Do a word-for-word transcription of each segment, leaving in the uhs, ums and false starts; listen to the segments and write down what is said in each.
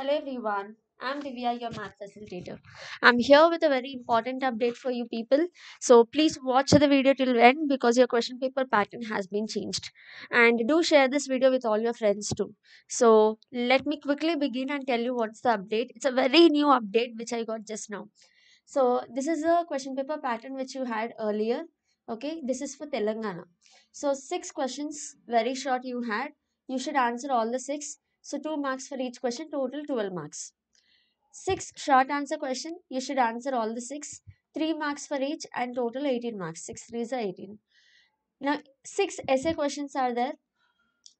Hello everyone, I'm Divya, your math facilitator. I'm here with a very important update for you people. So please watch the video till end because your question paper pattern has been changed. And do share this video with all your friends too. So let me quickly begin and tell you what's the update. It's a very new update which I got just now. So this is a question paper pattern which you had earlier. Okay, this is for Telangana. So six questions, very short you had. You should answer all the six. So two marks for each question, total twelve marks. Six short answer question, you should answer all the six. Three marks for each and total eighteen marks. Six threes are eighteen. Now six essay questions are there.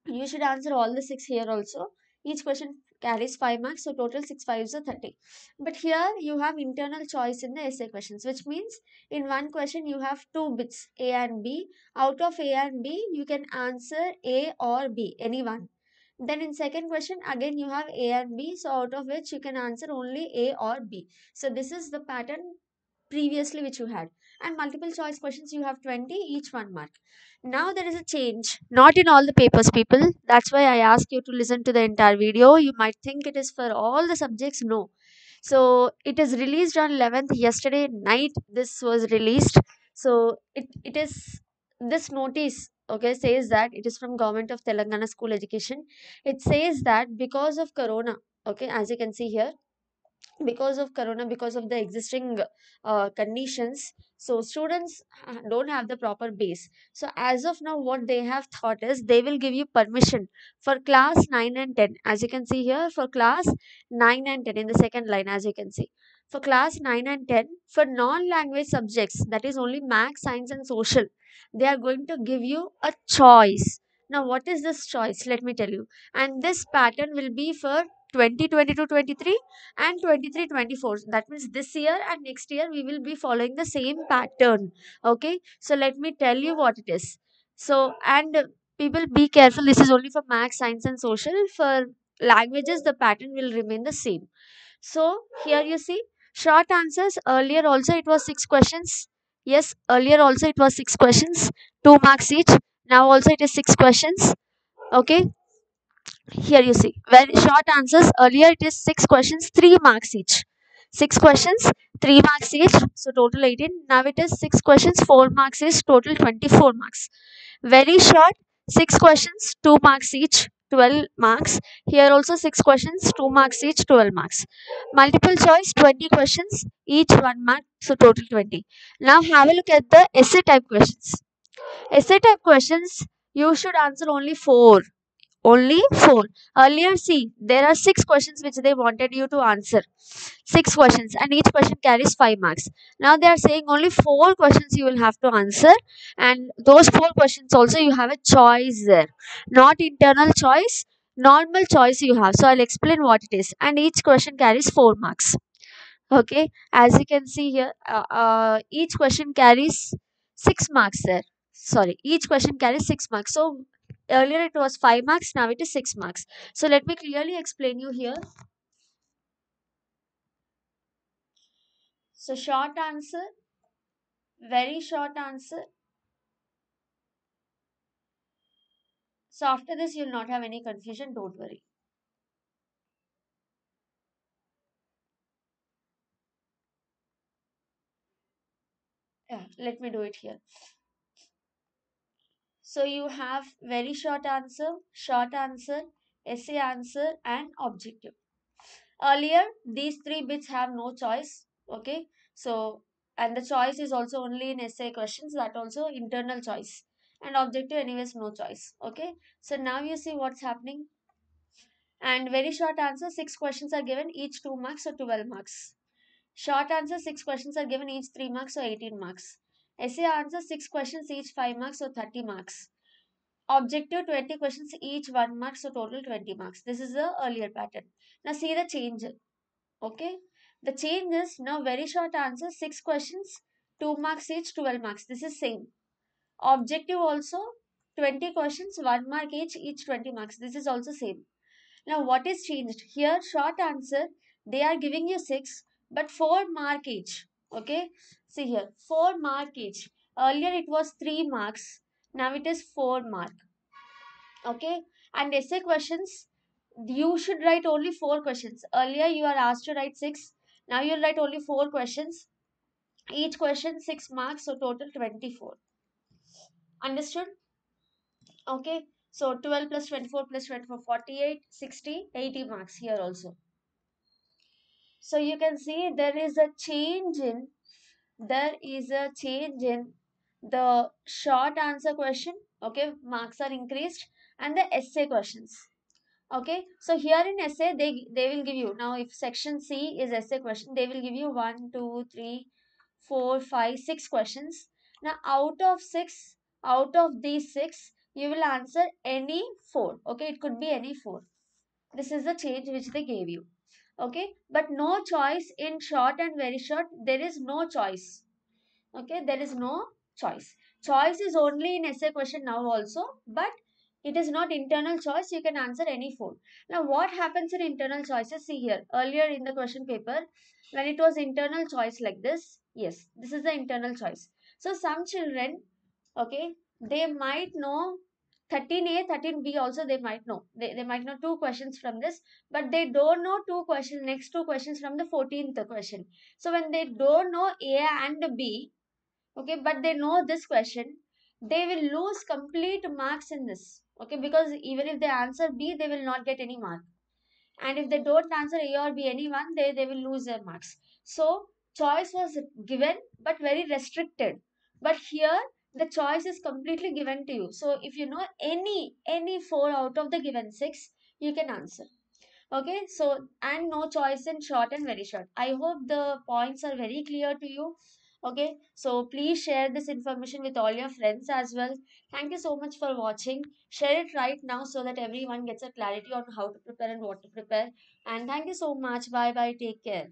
You should answer all the six here also. Each question carries five marks, so total six fives are thirty. But here you have internal choice in the essay questions, which means in one question you have two bits, A and B. Out of A and B, you can answer A or B, any one. Then in second question, again you have A and B, so out of which you can answer only A or B. So this is the pattern previously which you had. And multiple choice questions, you have twenty, each one mark. Now there is a change, not in all the papers people. That's why I ask you to listen to the entire video. You might think it is for all the subjects, no. So it is released on eleventh, yesterday night this was released. So it, it is this notice. Okay, says that it is from government of Telangana School Education. It says that because of Corona, okay, as you can see here, because of Corona, because of the existing uh, conditions, so students don't have the proper base. So as of now, what they have thought is they will give you permission for class nine and ten. As you can see here, for class nine and ten, in the second line, as you can see. For class nine and ten, for non-language subjects, that is only math, science and social, they are going to give you a choice. Now, what is this choice? Let me tell you. And this pattern will be for twenty twenty-two twenty-three and twenty-three twenty-four. That means this year and next year, we will be following the same pattern. Okay. So, let me tell you what it is. So, and people be careful. This is only for math, science and social. For languages, the pattern will remain the same. So, here you see. Short answers, earlier also it was six questions. Yes, earlier also it was six questions, two marks each. Now also it is six questions. Okay, here you see. Very short answers, earlier it is six questions, three marks each. Six questions, three marks each, so total eighteen. Now it is six questions, four marks each, total twenty-four marks. Very short, six questions, two marks each, twelve marks. Here also six questions, two marks each, twelve marks. Multiple choice, twenty questions, each one mark, so total twenty. Now have a look at the essay type questions. Essay type questions, you should answer only four. Only four. Earlier, see, there are six questions which they wanted you to answer. Six questions, and each question carries five marks. Now they are saying only four questions you will have to answer, and those four questions also you have a choice there. Not internal choice, normal choice you have. So I'll explain what it is. And each question carries four marks. Okay, as you can see here, uh, uh, each question carries six marks there. Sorry, each question carries six marks. So earlier it was five marks, now it is six marks. So let me clearly explain you here. So short answer, very short answer. So after this you will not have any confusion, don't worry. Yeah, let me do it here. So you have very short answer, short answer, essay answer and objective. Earlier, these three bits have no choice. Okay. So, and the choice is also only in essay questions, that also internal choice. And objective anyways, no choice. Okay. So now you see what's happening. And very short answer, six questions are given, each two marks, so twelve marks. Short answer, six questions are given, each three marks, so eighteen marks. Essay answer, six questions each, five marks, so thirty marks. Objective, twenty questions each, one mark, so total twenty marks. This is the earlier pattern. Now see the change. Okay. The change is now very short answer, six questions, two marks each, twelve marks. This is same. Objective also, twenty questions, one mark each, each twenty marks. This is also same. Now what is changed? Here, short answer, they are giving you six, but four mark each. Okay, see here, four mark each. Earlier it was three marks, now it is four mark. Okay, and essay questions, you should write only four questions. Earlier you are asked to write six. Now you will write only four questions. Each question six marks, so total twenty-four. Understood? Okay. So twelve plus twenty-four plus twenty-four, forty-eight, sixty, eighty marks here also. So you can see there is a change in, there is a change in the short answer question. Okay, marks are increased, and the essay questions. Okay, so here in essay they they will give you, now if section C is essay question, they will give you one, two, three, four, five, six questions. Now out of six, out of these six, you will answer any four. Okay, it could be any four. This is the change which they gave you. Okay, but no choice in short and very short. There is no choice. Okay, there is no choice. Choice is only in essay question now also, but it is not internal choice. You can answer any four. Now what happens in internal choices? See here, earlier in the question paper, when it was internal choice like this, yes, this is the internal choice. So some children, okay, they might know thirteen A, thirteen B also they might know. They, they might know two questions from this, but they don't know two questions, next two questions from the fourteenth question. So when they don't know A and B, okay, but they know this question, they will lose complete marks in this. Okay, because even if they answer B, they will not get any mark. And if they don't answer A or B, any one, they, they will lose their marks. So choice was given, but very restricted. But here, the choice is completely given to you. So if you know any any four out of the given six, you can answer. Okay, so and no choice in short and very short. I hope the points are very clear to you. Okay, so please share this information with all your friends as well. Thank you so much for watching. Share it right now so that everyone gets a clarity on how to prepare and what to prepare. And thank you so much. Bye bye. Take care.